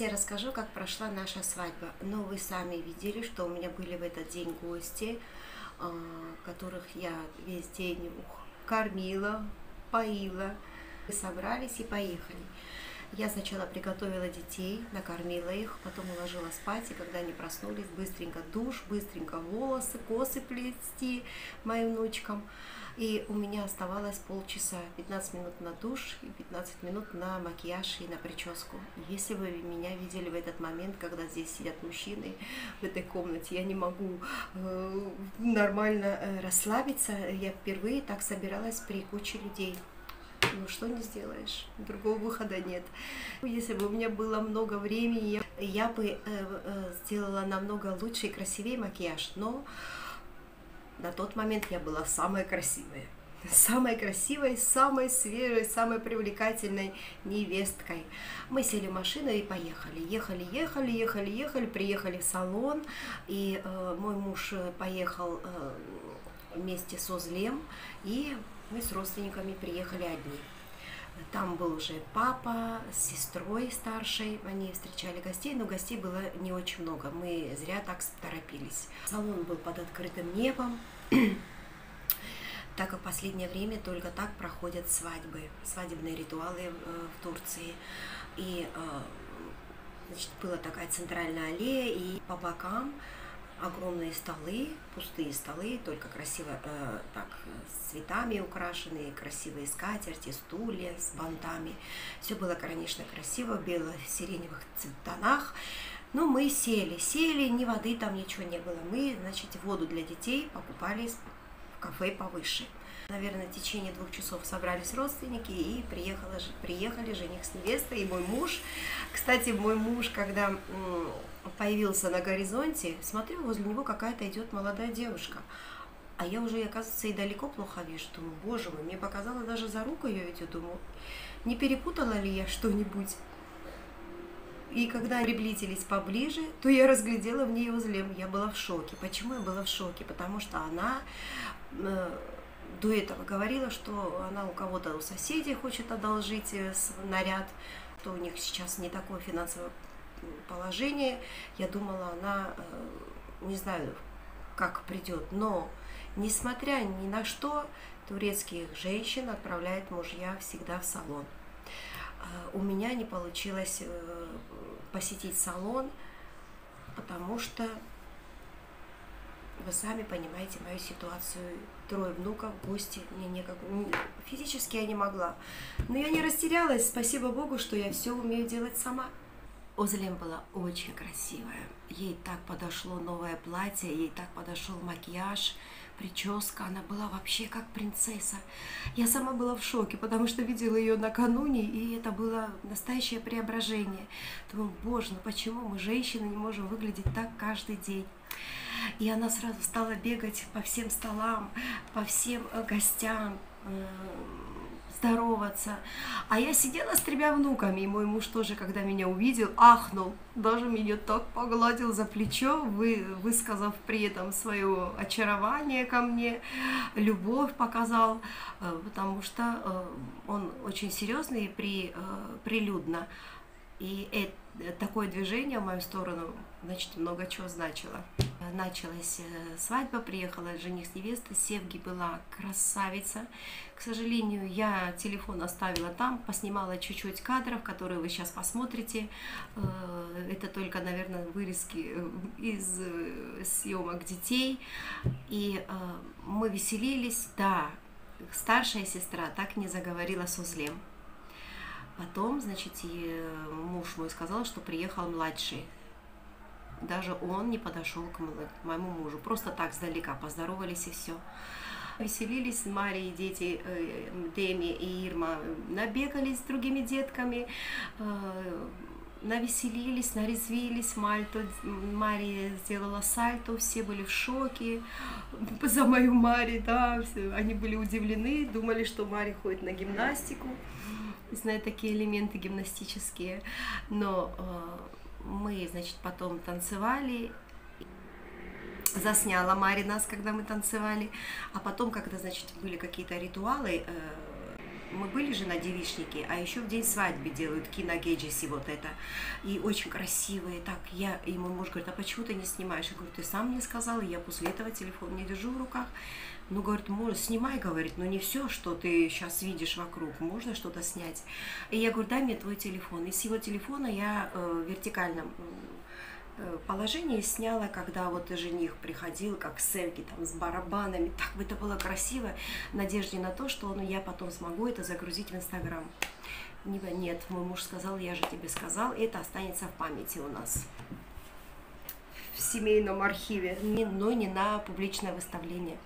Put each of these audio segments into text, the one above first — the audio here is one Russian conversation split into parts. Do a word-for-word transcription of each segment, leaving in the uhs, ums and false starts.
сейчас я расскажу, как прошла наша свадьба. Но вы сами видели, что у меня были в этот день гости, которых я весь день кормила, поила. Мы собрались и поехали. Я сначала приготовила детей, накормила их, потом уложила спать, и когда они проснулись, быстренько душ, быстренько волосы, косы плести моим внучкам. И у меня оставалось полчаса, пятнадцать минут на душ и пятнадцать минут на макияж и на прическу. Если вы меня видели в этот момент, когда здесь сидят мужчины в этой комнате, я не могу э, нормально э, расслабиться. Я впервые так собиралась при куче людей. Ну что не сделаешь, другого выхода нет. Если бы у меня было много времени, я, я бы э, э, сделала намного лучше и красивее макияж, но на тот момент я была самая красивая. Самой красивой, самой свежей, самой привлекательной невесткой. Мы сели в машину и поехали. Ехали, ехали, ехали, ехали, приехали в салон. И э, мой муж поехал э, вместе с Озлем, и мы с родственниками приехали одни. Там был уже папа с сестрой старшей, они встречали гостей, но гостей было не очень много, мы зря так торопились. Салон был под открытым небом, так как в последнее время только так проходят свадьбы, свадебные ритуалы в Турции. И, значит, была такая центральная аллея, и по бокам огромные столы, пустые столы, только красиво э, так с цветами украшенные, красивые скатерти, стулья с бантами. Все было, конечно, красиво, в бело-сиреневых тонах. Но мы сели, сели, ни воды там ничего не было. Мы, значит, воду для детей покупали в кафе повыше. Наверное, в течение двух часов собрались родственники и приехала, приехали жених с невестой и мой муж. Кстати, мой муж, когда появился на горизонте, смотрю, возле него какая-то идет молодая девушка. А я уже, оказывается, и далеко плохо вижу. Думаю, боже мой, мне показалось, даже за руку ее ведет. Думаю, не перепутала ли я что-нибудь? И когда приблизились поближе, то я разглядела в ней Озлем. Я была в шоке. Почему я была в шоке? Потому что она до этого говорила, что она у кого-то, у соседей хочет одолжить наряд, что у них сейчас не такое финансовое положение. Я думала, она, не знаю, как придет, но, несмотря ни на что, турецких женщин отправляет мужья всегда в салон. У меня не получилось посетить салон, потому что вы сами понимаете мою ситуацию. Трое внуков, гости, мне некак... физически я не могла. Но я не растерялась, спасибо Богу, что я все умею делать сама. Озлем была очень красивая. Ей так подошло новое платье, ей так подошел макияж, прическа. Она была вообще как принцесса. Я сама была в шоке, потому что видела ее накануне, и это было настоящее преображение. Думаю, боже, ну почему мы, женщины, не можем выглядеть так каждый день? И она сразу стала бегать по всем столам, по всем гостям, здороваться. А я сидела с тремя внуками, и мой муж тоже, когда меня увидел, ахнул, даже меня так погладил за плечо, вы, высказав при этом свое очарование ко мне, любовь показал, потому что он очень серьезный и при, прилюдно. И это, такое движение в мою сторону, значит, много чего значило. Началась свадьба, приехала жених с невестой, Севги была красавица. К сожалению, я телефон оставила там, поснимала чуть-чуть кадров, которые вы сейчас посмотрите. Это только, наверное, вырезки из съемок детей. И мы веселились, да, старшая сестра так не заговорила с Озлем. Потом, значит, муж мой сказал, что приехал младший. Даже он не подошел к моему мужу. Просто так сдалека поздоровались и все. Веселились Мария, дети, Деми и Ирма. Набегались с другими детками. Навеселились, нарезвились, Мальту, Мария сделала сальто, все были в шоке за мою Марию, да, они были удивлены, думали, что Мария ходит на гимнастику, знаю, такие элементы гимнастические, но э, мы, значит, потом танцевали, засняла Мария нас, когда мы танцевали, а потом, когда, значит, были какие-то ритуалы, э, мы были же на девичнике, а еще в день свадьбы делают киногеджиси вот это. И очень красивые. Так, я, и мой муж говорит, а почему ты не снимаешь? Я говорю, ты сам мне сказал, и я после этого телефон не держу в руках. Ну, говорит, снимай, говорит, но ну, не все, что ты сейчас видишь вокруг, можно что-то снять. И я говорю, дай мне твой телефон. И с его телефона я э, в вертикальном э, положении сняла, когда вот жених приходил, как Севги, там, с барабанами. Так бы это было красиво, в надежде на то, что ну, я потом смогу это загрузить в Инстаграм. Нет, мой муж сказал, я же тебе сказал, и это останется в памяти у нас. В семейном архиве, но не на публичное выставление.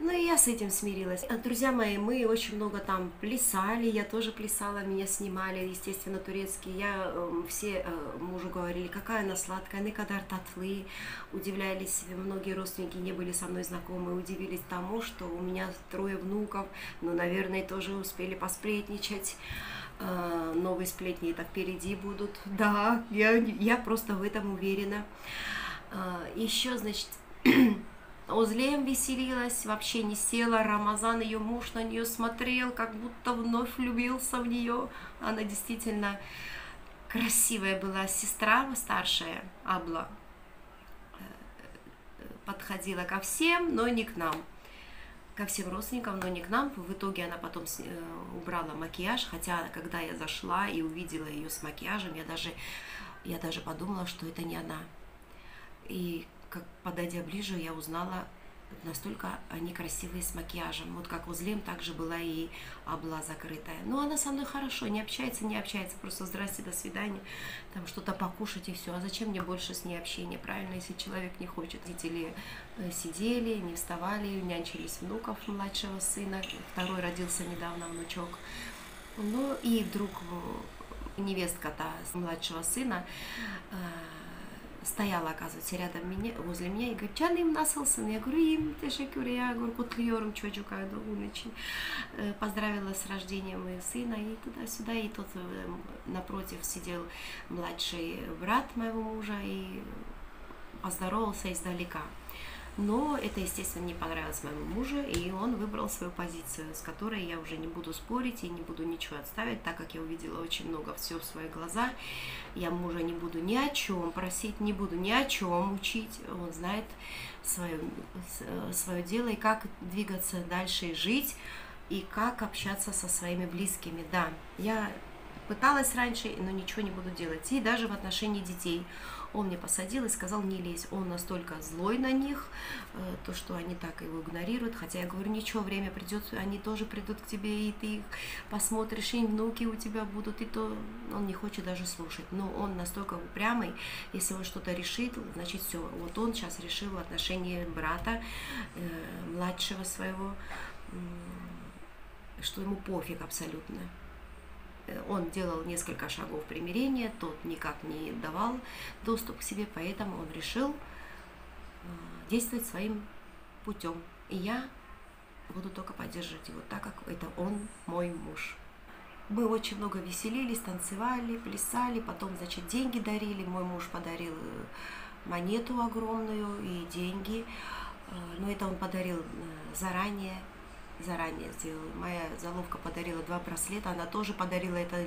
Ну и я с этим смирилась. Друзья мои, мы очень много там плясали, я тоже плясала, меня снимали, естественно, турецкие. Я, э, все э, мужу говорили, какая она сладкая, некадар татлы. Удивлялись, многие родственники не были со мной знакомы, удивились тому, что у меня трое внуков, но, наверное, тоже успели посплетничать. Э, новые сплетни так впереди будут. Да, я, я просто в этом уверена. Э, еще, значит... Озлем веселилась, вообще не села. Рамазан, ее муж, на нее смотрел, как будто вновь влюбился в нее. Она действительно красивая была. Сестра старшая, Абла, подходила ко всем, но не к нам. Ко всем родственникам, но не к нам. В итоге она потом убрала макияж, хотя когда я зашла и увидела ее с макияжем, я даже, я даже подумала, что это не она. И как, подойдя ближе, я узнала, настолько они красивые с макияжем. Вот как Озлем, также была и Абла закрытая. Но она со мной хорошо, не общается, не общается. Просто здрасте, до свидания, там что-то покушать и все. А зачем мне больше с ней общения, правильно, если человек не хочет? Родители сидели, не вставали, нянчились внуков младшего сына. Второй родился недавно, внучок. Ну и вдруг невестка-то младшего сына... стояла, оказывается, рядом меня, возле меня, и говорит, чан им насылсын. Я говорю, им тешекюр, я говорю, кутлиором чочука, очень поздравила с рождением и сына, и туда-сюда. И тот напротив сидел младший брат моего мужа и поздоровался издалека. Но это, естественно, не понравилось моему мужу, и он выбрал свою позицию, с которой я уже не буду спорить и не буду ничего отставить, так как я увидела очень много всего в свои глаза. Я мужа не буду ни о чем просить, не буду ни о чем учить. Он знает свое, свое дело и как двигаться дальше и жить, и как общаться со своими близкими. Да, я пыталась раньше, но ничего не буду делать. И даже в отношении детей. Он мне посадил и сказал, не лезь. Он настолько злой на них, то, что они так его игнорируют. Хотя я говорю, ничего, время придет, они тоже придут к тебе, и ты их посмотришь, и внуки у тебя будут, и то. Он не хочет даже слушать. Но он настолько упрямый, если он что-то решит, значит все. Вот он сейчас решил в отношении брата, младшего своего, что ему пофиг абсолютно. Он делал несколько шагов примирения, тот никак не давал доступ к себе, поэтому он решил действовать своим путем. И я буду только поддерживать его, так как это он мой муж. Мы очень много веселились, танцевали, плясали, потом, значит, деньги дарили. Мой муж подарил монету огромную и деньги, но это он подарил заранее. Заранее сделала. Моя заловка подарила два браслета. Она тоже подарила это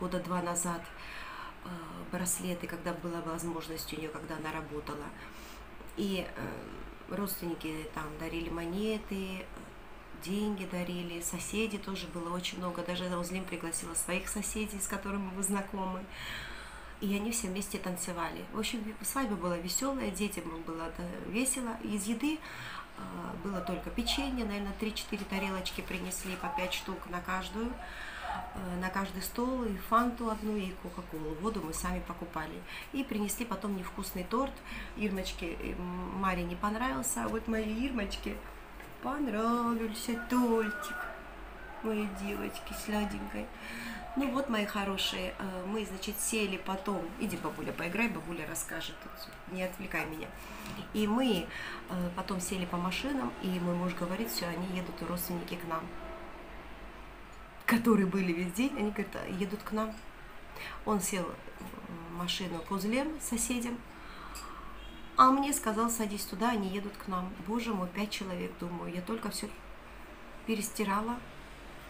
года два назад э, браслеты, когда была возможность у нее, когда она работала. И э, родственники там дарили монеты, деньги дарили, соседи тоже было очень много. Даже Озлем пригласила своих соседей, с которыми мы знакомы. И они все вместе танцевали. В общем, свадьба была веселая, детям было весело. Из еды было только печенье, наверное, три-четыре тарелочки принесли по пять штук на каждую, на каждый стол, и фанту одну, и кока-колу, воду мы сами покупали. И принесли потом невкусный торт. Ирмочке, Марии не понравился, а вот моей Ирмочке понравился тортик, моей девочке сладенькой. Ну вот, мои хорошие, мы, значит, сели потом. Иди, бабуля, поиграй, бабуля расскажет, не отвлекай меня. И мы потом сели по машинам, и мой муж говорит, все, они едут, родственники, к нам, которые были весь день, они говорят, едут к нам. Он сел в машину к Озлем, соседям, а мне сказал, садись туда, они едут к нам. Боже мой, пять человек, думаю, я только все перестирала.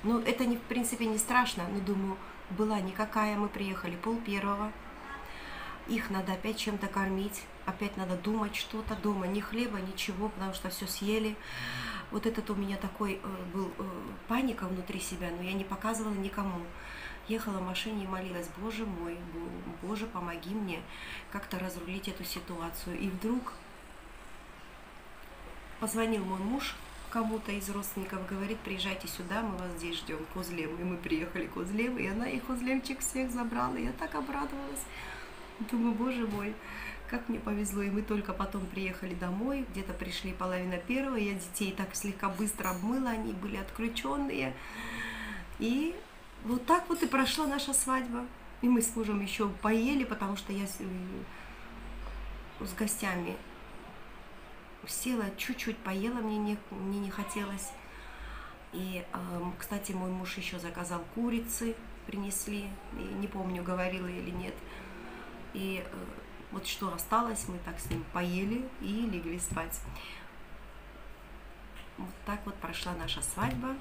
Ну, это, не, в принципе, не страшно, но, думаю, была никакая. Мы приехали пол первого. Их надо опять чем-то кормить, опять надо думать что-то дома. Ни хлеба, ничего, потому что все съели. Вот этот у меня такой э, был э, паника внутри себя, но я не показывала никому. Ехала в машине и молилась: Боже мой, Боже, помоги мне как-то разрулить эту ситуацию. И вдруг позвонил мой муж кому-то из родственников, говорит: приезжайте сюда, мы вас здесь ждем, к Озлему. И мы приехали к Озлему, и она их, Озлемчик, всех забрала. Я так обрадовалась. Думаю, Боже мой, как мне повезло. И мы только потом приехали домой, где-то пришли половина первого. Я детей так слегка быстро обмыла, они были отключенные. И вот так вот и прошла наша свадьба. И мы с мужем еще поели, потому что я с, с гостями села, чуть-чуть поела, мне не, мне не хотелось. И, кстати, мой муж еще заказал курицы, принесли. И не помню, говорила или нет. И вот что осталось, мы так с ним поели и легли спать. Вот так вот прошла наша свадьба.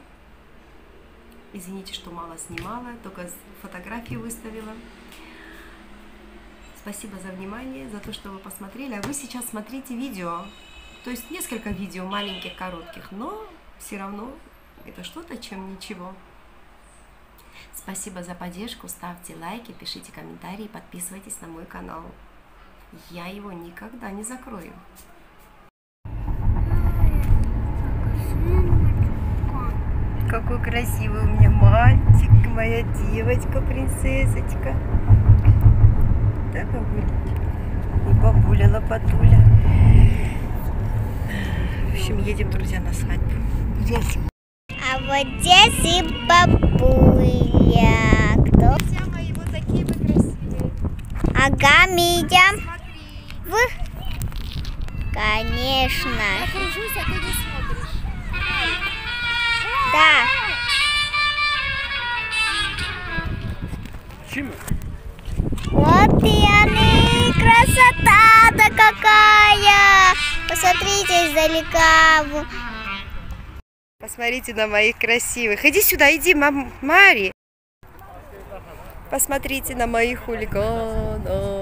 Извините, что мало снимала, только фотографии выставила. Спасибо за внимание, за то, что вы посмотрели. А вы сейчас смотрите видео, то есть несколько видео, маленьких, коротких, но все равно это что-то, чем ничего. Спасибо за поддержку, ставьте лайки, пишите комментарии, подписывайтесь на мой канал. Я его никогда не закрою. Какой красивый у меня мальчик, моя девочка, принцессочка. Да, бабуля? И бабуля, лопатуля. В общем, едем, друзья, на свадьбу. Здесь. А вот здесь и бабуля. Кто? Друзья мои, вот такие вы красивые. Ага, Митя. Вы? Конечно. Я кружусь, а ты не смотришь. Да. Чем? Вот и они, красота-то какая! Посмотрите издалека. Посмотрите на моих красивых. Иди сюда, иди, мам, Мари. Посмотрите на моих хулиганов.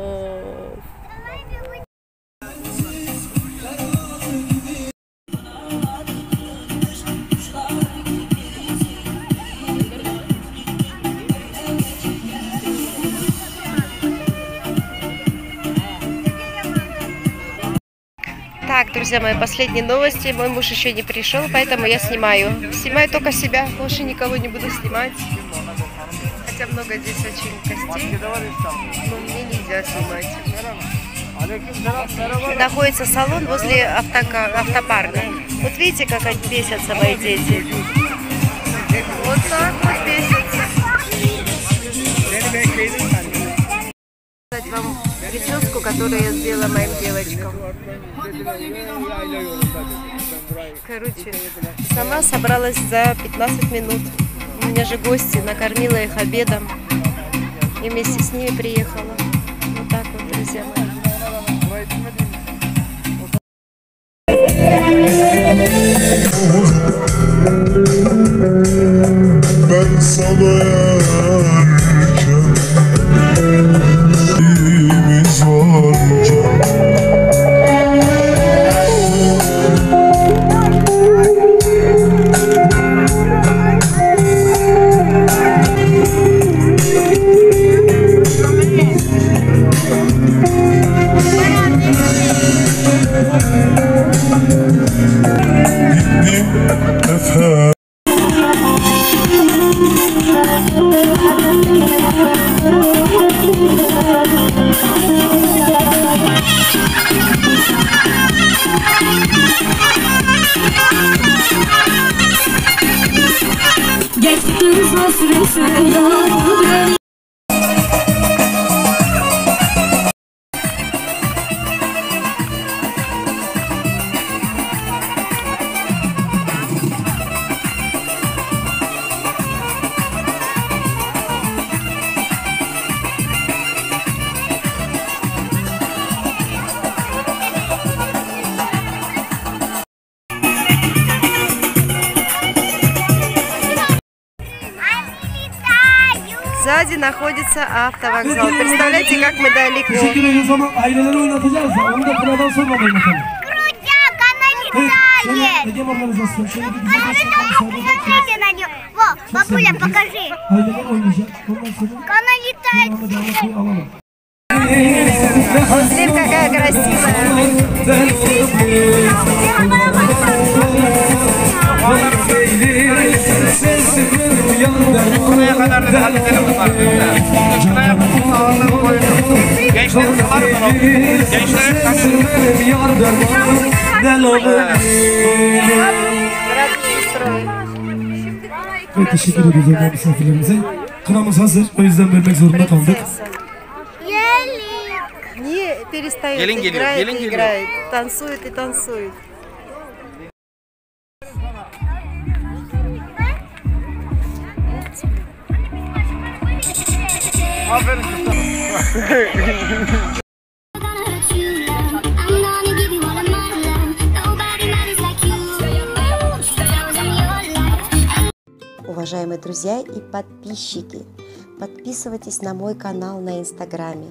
Так, друзья мои, последние новости. Мой муж еще не пришел, поэтому я снимаю. Снимаю только себя, больше никого не буду снимать. Хотя много здесь очень костей, но мне нельзя снимать. Находится салон возле автопарка. Вот видите, как они бесятся, мои дети. Вот так вот бесятся. Показать вам прическу, которую я сделала моим девочкам. Короче, сама собралась за пятнадцать минут. У меня же гости, накормила их обедом. И вместе с ними приехала. Вот так вот, друзья мои. сзади находится автовокзал. Представляете, как мы далеко. Крутяк, она летает. Смотрите на нее. Во, бабуля, покажи. Она летает. Смотри, какая красивая. Не перестает, елинг, играет, елинг, и елинг, играет, елинг. Танцует и танцует. Уважаемые друзья и подписчики, подписывайтесь на мой канал на Инстаграме.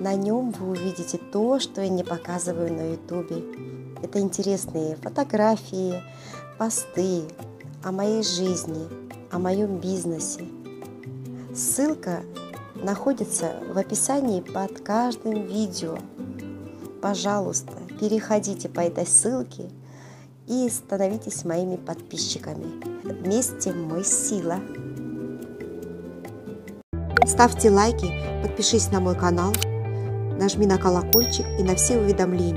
На нем вы увидите то, что я не показываю на Ютубе. Это интересные фотографии, посты о моей жизни, о моем бизнесе. Ссылка находится в описании под каждым видео. Пожалуйста, переходите по этой ссылке и становитесь моими подписчиками. Вместе мы сила. Ставьте лайки, подпишись на мой канал. Нажми на колокольчик и на все уведомления.